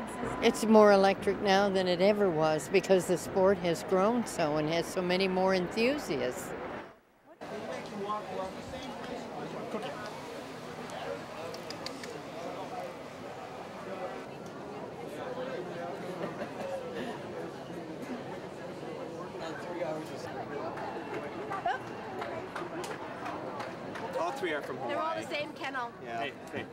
racing system? It's more electric now than it ever was because the sport has grown so and has so many more enthusiasts. All three are from Hawaii. They're all the same kennel. Yeah. Hey, hey.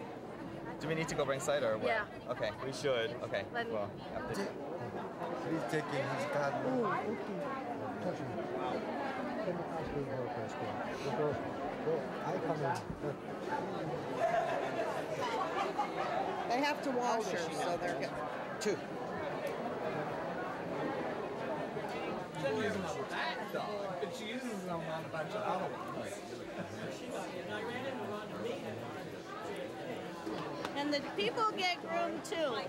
Do we need to go ringside or what? Yeah. Okay. We should. Okay. Well, after. He's taking his god. They have to wash her, so they're good. Two. She uses them on that though, but she uses them on a bunch of other ones. And the people get groomed too.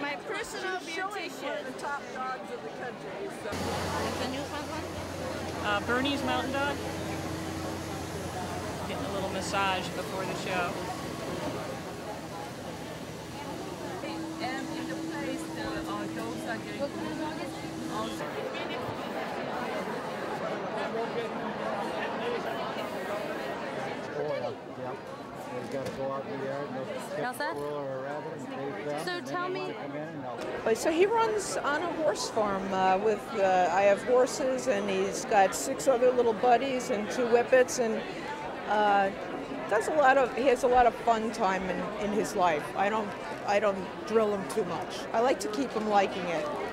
My personal beautician. The top dogs of the country. Is the Newfoundland one? Bernese Mountain Dog. Getting a little massage before the show. And in the place, our dogs are getting. What kind of dog is it? So tell me. So he runs on a horse farm with, I have horses and he's got 6 other little buddies and 2 whippets and he has a lot of fun time in his life. I don't drill him too much. I like to keep him liking it.